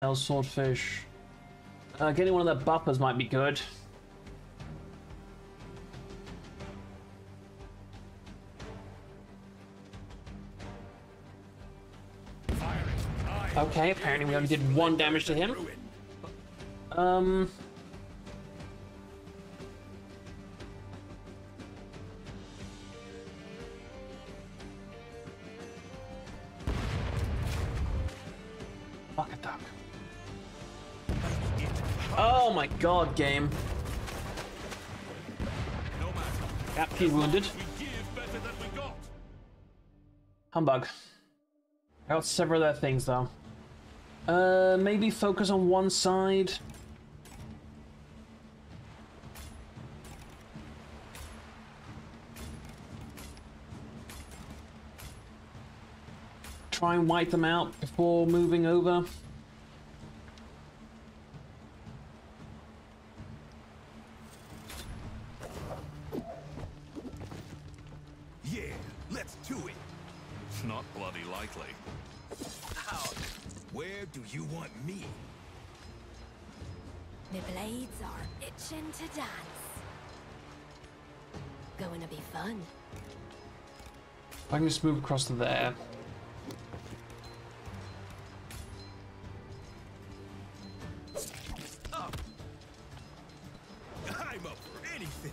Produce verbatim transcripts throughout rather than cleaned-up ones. El swordfish. Uh, getting one of the buffers might be good. Okay, apparently we only did one damage to him. Um... Fuck a duck. Oh my god, game. Yep, he's wounded. Humbug. I got several of their things, though. Uh, maybe focus on one side. Try and wipe them out before moving over. Yeah, let's do it. It's not bloody likely. Ow. Where do you want me? The blades are itching to dance. Going to be fun. I can just move across to there. Up. I'm up for anything.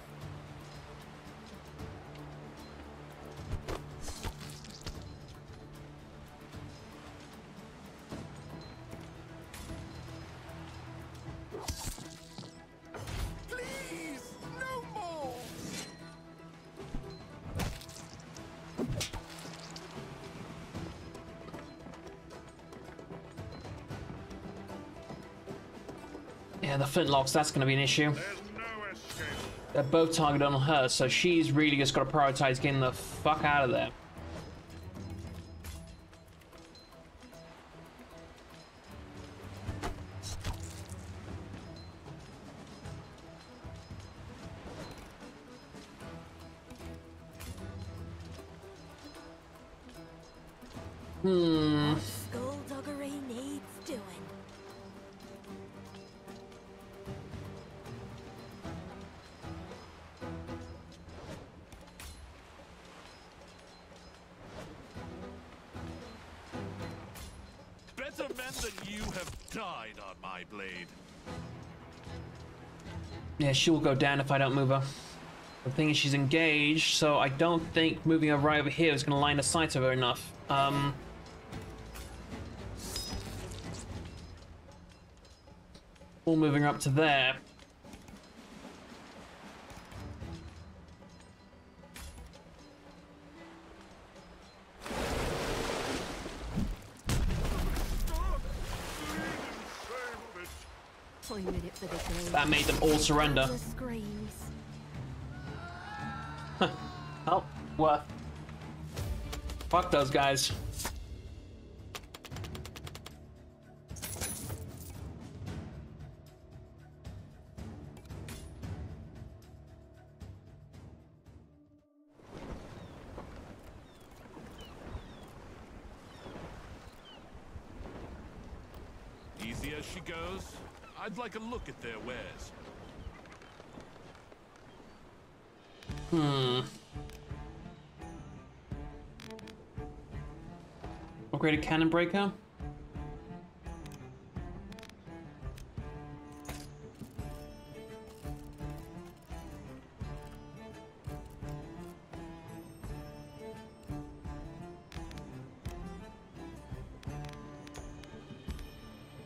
Yeah, the flintlocks, that's going to be an issue. No, they're both targeted on her, so she's really just got to prioritize getting the fuck out of there. Hmm. Better men than you have died on my blade. Yeah, she will go down if I don't move her. The thing is, she's engaged, so I don't think moving her right over here is going to line the sight of her enough. Um... All moving up to there. That made them all surrender. Oh, what? Fuck those guys. Easy as she goes. I'd like a look at their wares. Hmm. Upgraded cannon breaker.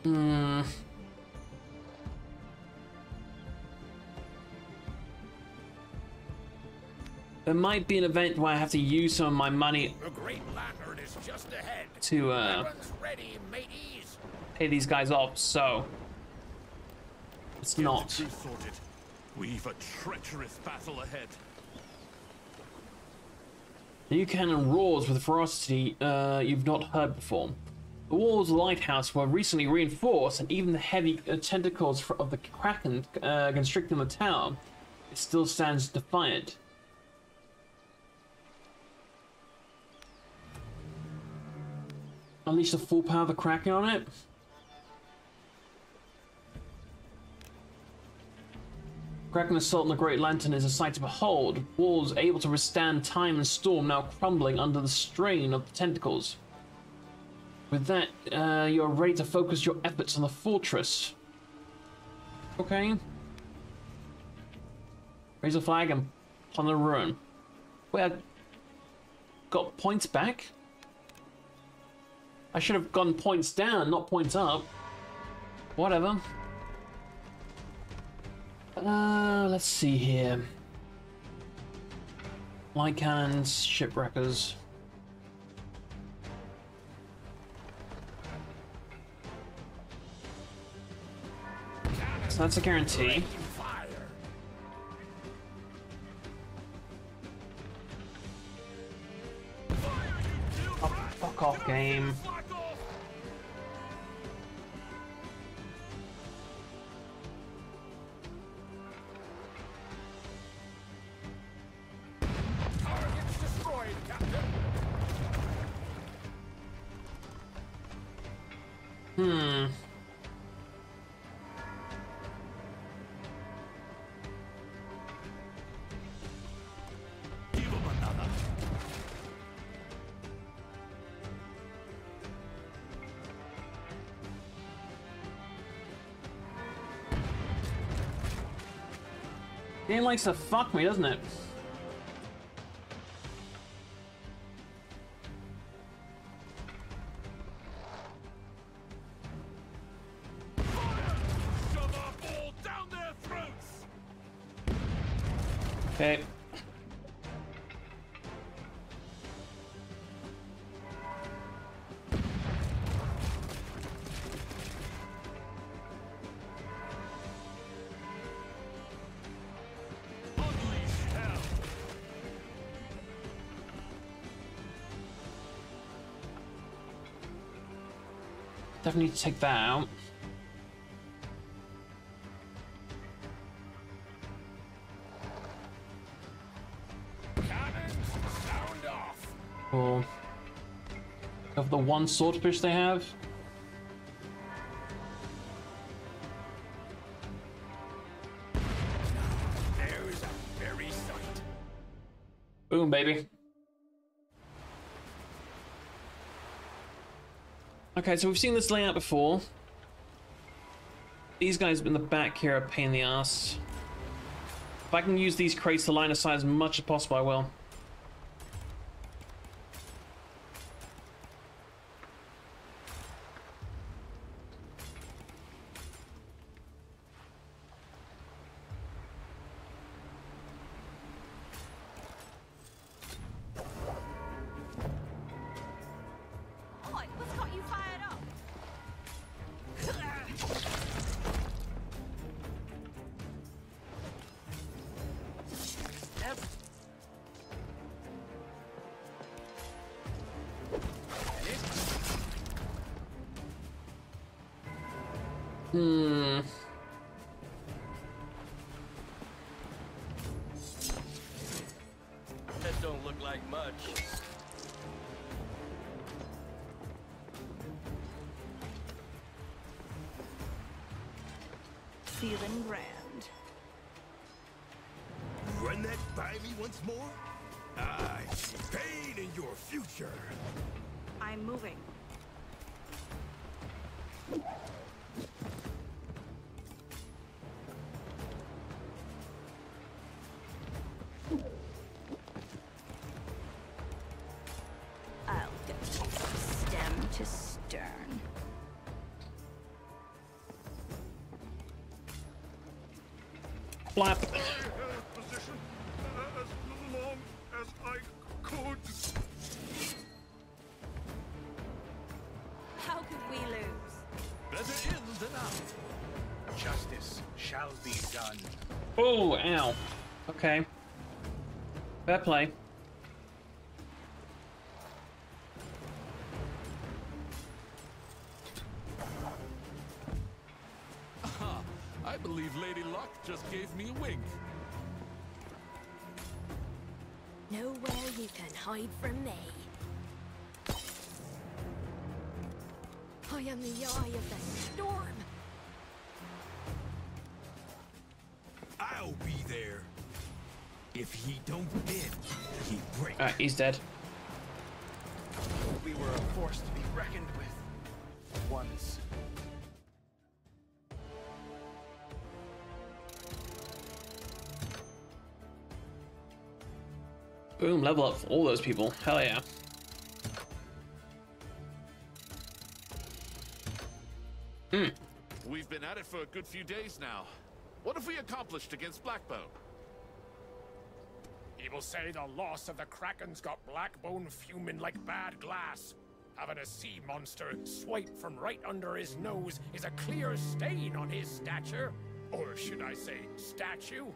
Hmm. There might be an event where I have to use some of my money to uh, pay these guys off, so it's not. We've a treacherous battle ahead. The new cannon roars with a ferocity uh, you've not heard before. The walls of the lighthouse were recently reinforced, and even the heavy tentacles of the Kraken uh, constricting the tower, it still stands defiant. Unleash the full power of the Kraken on it. Kraken assault on the Great Lantern is a sight to behold. Walls able to withstand time and storm now crumbling under the strain of the tentacles. With that, uh, you're ready to focus your efforts on the fortress. Okay. Raise a flag and plunder the ruin. Wait, I got points back? I should have gone points down, not points up. Whatever. Uh, let's see here. Light cannons, shipwreckers. So that's a guarantee. Oh, fuck off, game. Hmm. Give him another. Game likes to fuck me, doesn't it? Okay. Definitely take that out. Of the one swordfish they have. There is a very sight. Boom, baby. Okay, so we've seen this layout before. These guys in the back here are a pain in the ass. If I can use these crates to line aside as much as possible, I will. Hmm. That don't look like much. Feeling grand. Run that by me once more? I see pain in your future. I'm moving. Flap. I held position as long as I could. How could we lose? Better in than out. Justice shall be done. Oh, ow. Okay. Fair play. Just gave me a wink. Nowhere you can hide from me. I am the eye of the storm. I'll be If he don't bid, he breaks. Alright, he's dead. We were a force to be reckoned with once. Boom, level up for all those people. Hell yeah. Hmm. We've been at it for a good few days now. What have we accomplished against Blackbone? People say the loss of the Kraken's got Blackbone fuming like bad glass. Having a sea monster swipe from right under his nose is a clear stain on his stature. Or should I say, statue?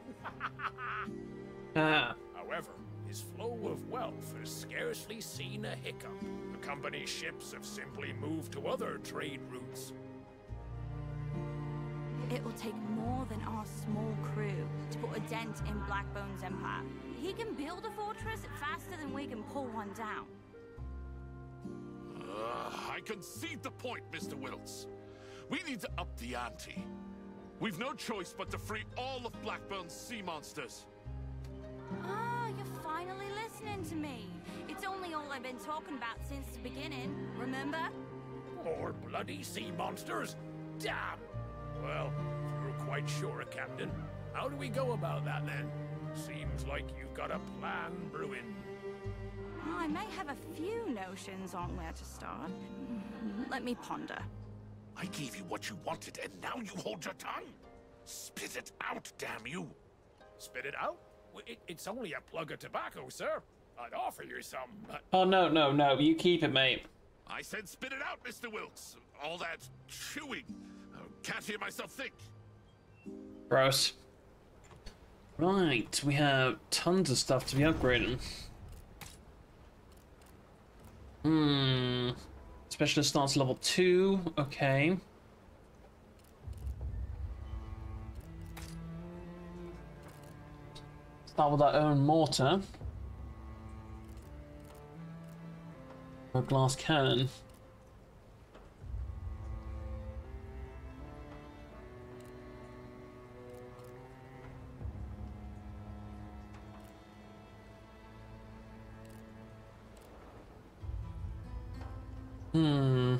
uh. However, his flow of wealth has scarcely seen a hiccup. The company's ships have simply moved to other trade routes. It will take more than our small crew to put a dent in Blackbone's empire. He can build a fortress faster than we can pull one down. Uh, I concede the point, Mister Wilkes. We need to up the ante. We've no choice but to free all of Blackbone's sea monsters. Uh, Finally listening to me. It's only all I've been talking about since the beginning, remember? More bloody sea monsters? Damn! Well, if you're quite sure, Captain, how do we go about that then? Seems like you've got a plan brewing. Well, I may have a few notions on where to start. Let me ponder. I gave you what you wanted, and now you hold your tongue? Spit it out, damn you! Spit it out? It, it's only a plug of tobacco, sir. I'd offer you some, but... Oh, no, no, no. You keep it, mate. I said spit it out, Mister Wilkes. All that chewing. I can't hear myself think. Gross. Right. We have tons of stuff to be upgrading. Hmm. Specialist starts level two. Okay. Start with our own mortar. A glass cannon. Hmm.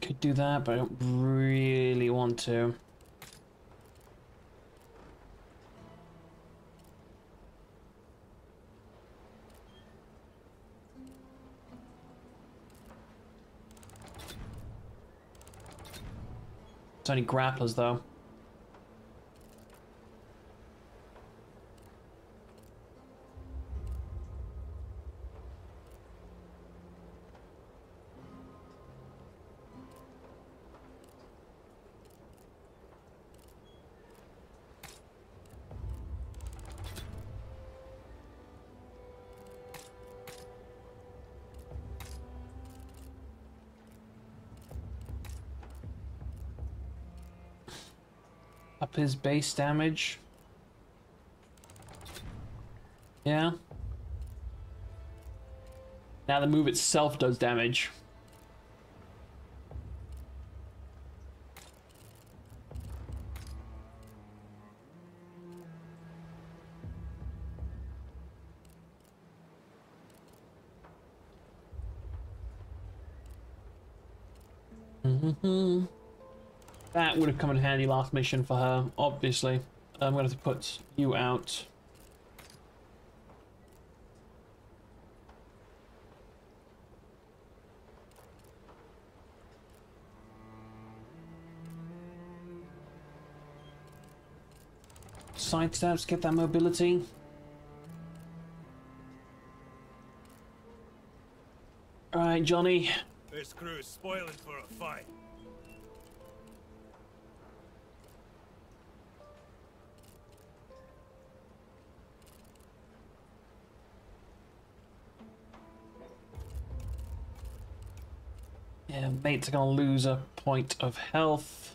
Could do that, but I don't really want to. It's only grapplers, though. Up his base damage. Yeah. Now the move itself does damage. Mm-hmm. That would have come in handy last mission for her, obviously. I'm going to have to put you out. Sidesteps, get that mobility. Alright, Johnny. This crew's spoiling for a fight. Yeah, mates are gonna lose a point of health.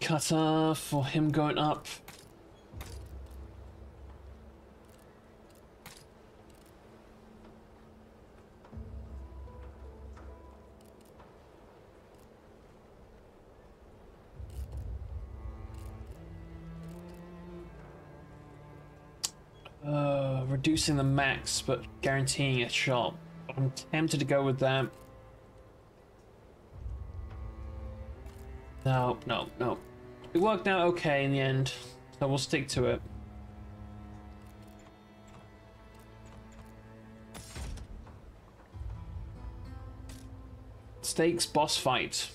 Cutter for him going up. Uh, reducing the max, but guaranteeing a shot. I'm tempted to go with that. No, no, no. It worked out okay in the end, so we'll stick to it. Stakes boss fight.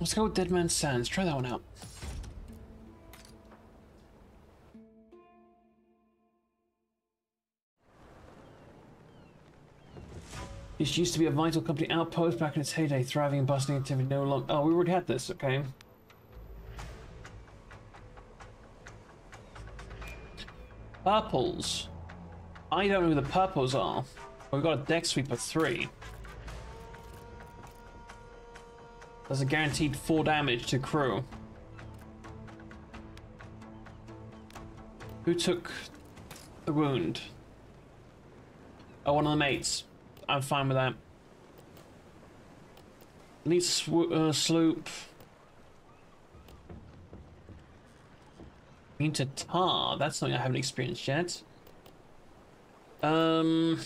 Let's go with Dead Man's Sands. Try that one out. This used to be a Vital company outpost back in its heyday, thriving and bustling activity. No longer. Oh, we already had this. Okay. Purples. I don't know who the purples are. We've got a deck sweeper three. That's a guaranteed four damage to crew. Who took the wound? Oh, one of the mates. I'm fine with that. Needs sw uh, sloop. Need to tar. That's something I haven't experienced yet. Um.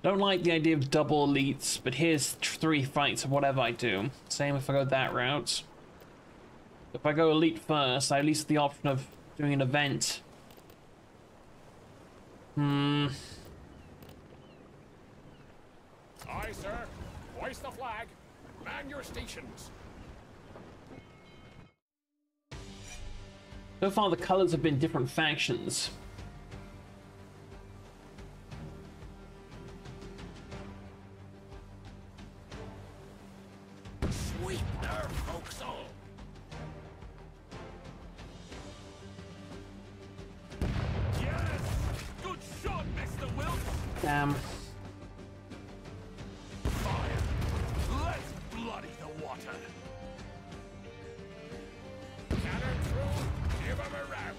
Don't like the idea of double elites, but here's three fights of whatever I do. Same if I go that route. If I go elite first, I at least have the option of doing an event. Hmm. Aye, sir. Hoist the flag. Man your stations. So far, the colors have been different factions. Damn. Fire. Let's bloody the water. Cannon through, give him a round.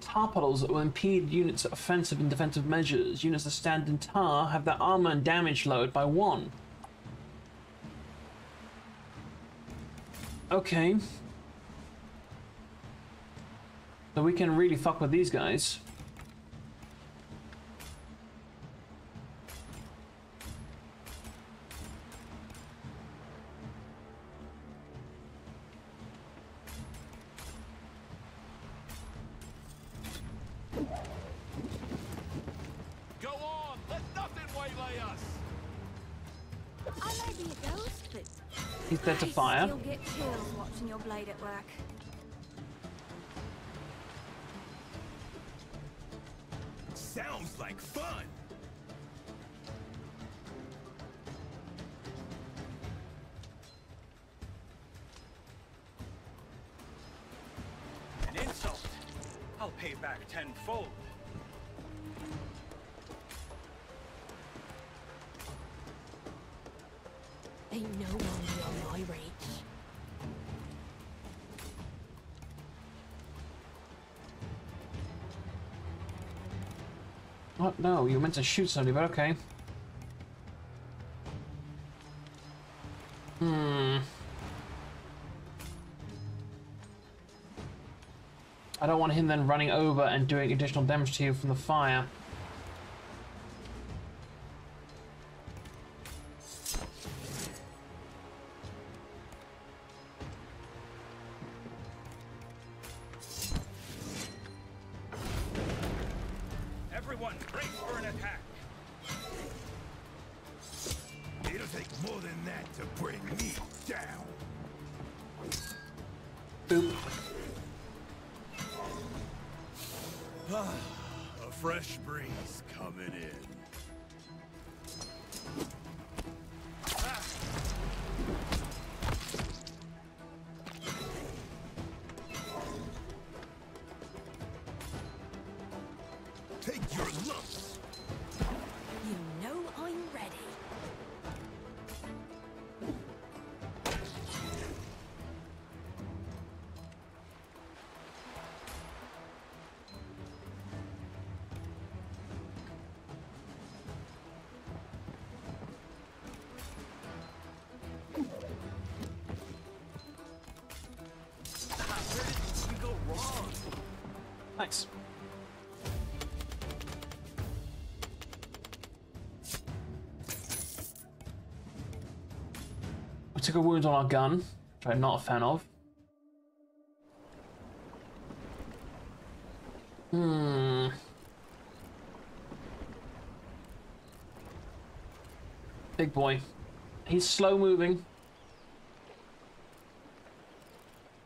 Tarpaulins that will impede units' offensive and defensive measures. Units that stand in tar have their armor and damage lowered by one. Okay. So we can really fuck with these guys. That to fire. You'll get chills watching your blade at work. Sounds like fun. An insult. I'll pay back tenfold. Ain't no one in my reach. What? No, you were meant to shoot somebody, but okay. Hmm. I don't want him then running over and doing additional damage to you from the fire. take more than that to bring me down. Boop. Ah, a fresh breeze coming in. Ah. Take your lumps. Nice. I took a wound on our gun, which I'm not a fan of. Hmm. Big boy. He's slow moving.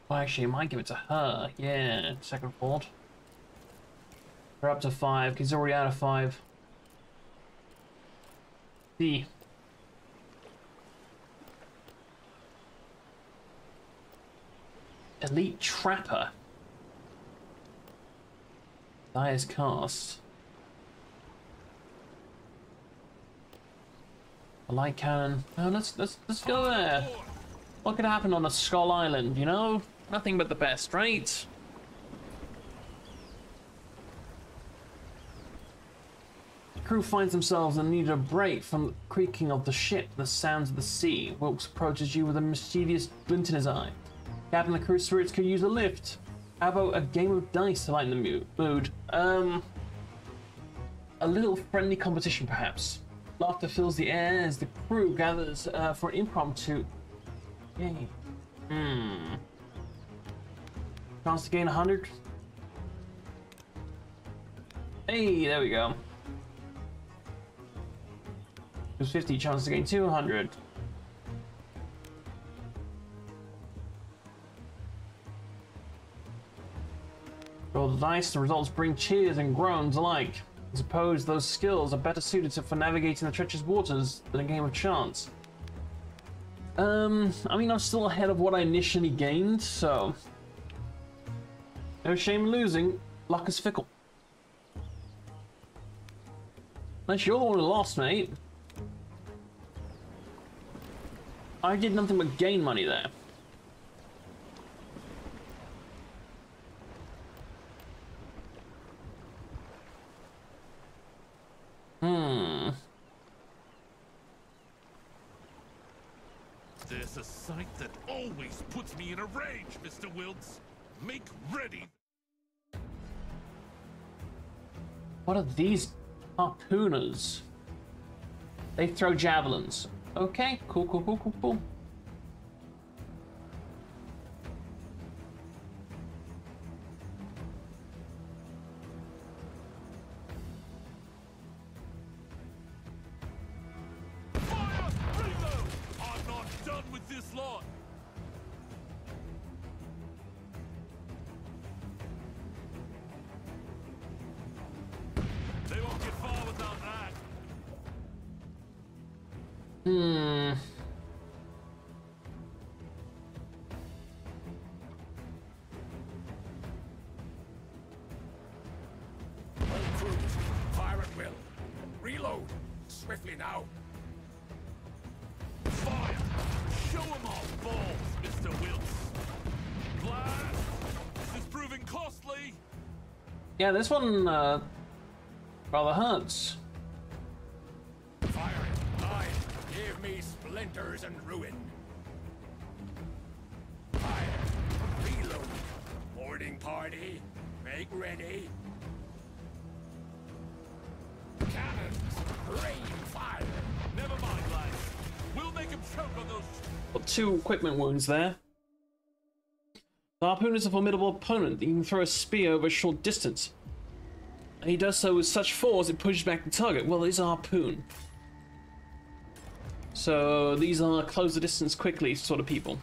Well, actually, I might give it to her. Yeah, second thought. We're up to five, because he's already out of five. D. Elite Trapper. That is cast. A light cannon. Oh, let's let's let's go there. What could happen on a Skull Island, you know? Nothing but the best, right? Crew finds themselves and need a break from the creaking of the ship and the sounds of the sea. Wilkes approaches you with a mischievous glint in his eye. Captain, the crew's spirits could use a lift. How about a game of dice to lighten the mood? Um, a little friendly competition, perhaps. Laughter fills the air as the crew gathers uh, for an impromptu game. Hmm. Chance to gain one hundred. Hey, there we go. There's fifty chance to gain two hundred. Roll the dice, the results bring cheers and groans alike. I suppose those skills are better suited for navigating the treacherous waters than a game of chance. Um, I mean, I'm still ahead of what I initially gained, so... No shame in losing. Luck is fickle. Unless you're the one who lost, mate. I did nothing but gain money there. Hmm. There's a sight that always puts me in a rage, Mister Wilkes. Make ready. What are these harpooners? They throw javelins. Okay, cool, cool, cool, cool, cool. Fire! I'm not done with this lot. They won't get far without that. Hmm. Fire at will. Reload. Swiftly now. Fire. Show them our balls, Mister Wilkes. Blast. This is proving costly. Yeah, this one uh, rather hurts. Splinters and ruin. Fire. Reload. Boarding party. Make ready. Cannons. Rain fire. Never mind, lads. We'll make him choke on those. Got two equipment wounds there. The harpoon is a formidable opponent that you can throw a spear over a short distance. And he does so with such force it pushes back the target. Well, it is a harpoon. So these are close the distance quickly sort of people.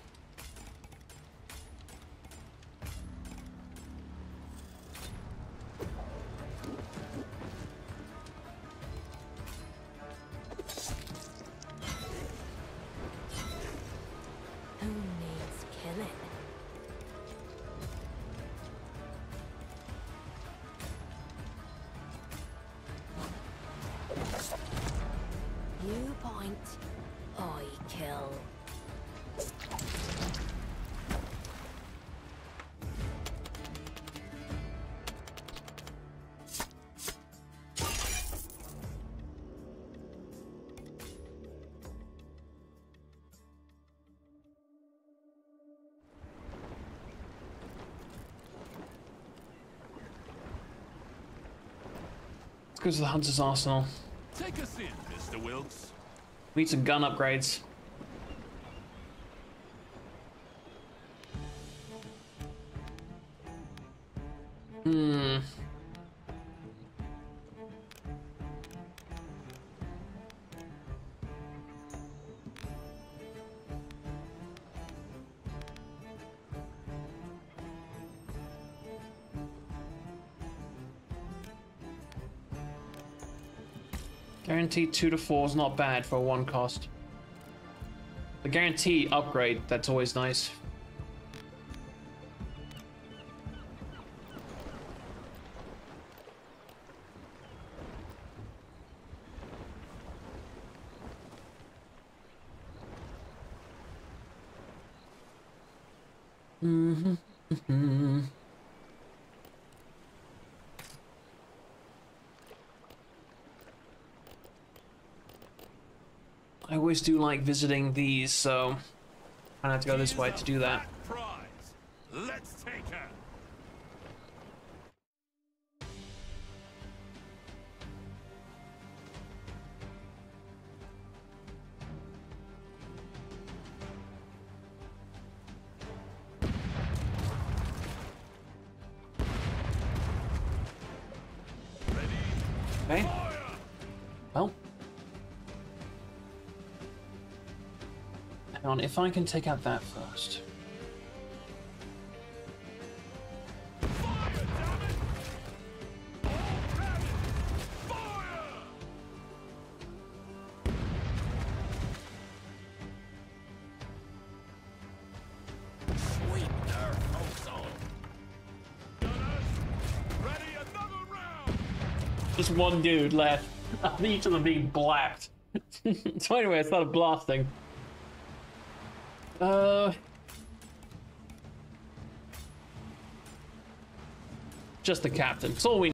Goes to the hunter's arsenal. Take us in, Mister Wilkes. We need some gun upgrades. Hmm. Guaranteed two to four is not bad for a one cost. The guarantee upgrade, that's always nice. Do like visiting these, so I have to go this way to do that. Let's take her. If I can take out that first. Fire, damn it. Fire. Sweep their household. Gunners, ready another round. Just one dude left. Each of them being blacked. So anyway, it's not a blasting. Uh, just the captain. That's all we need.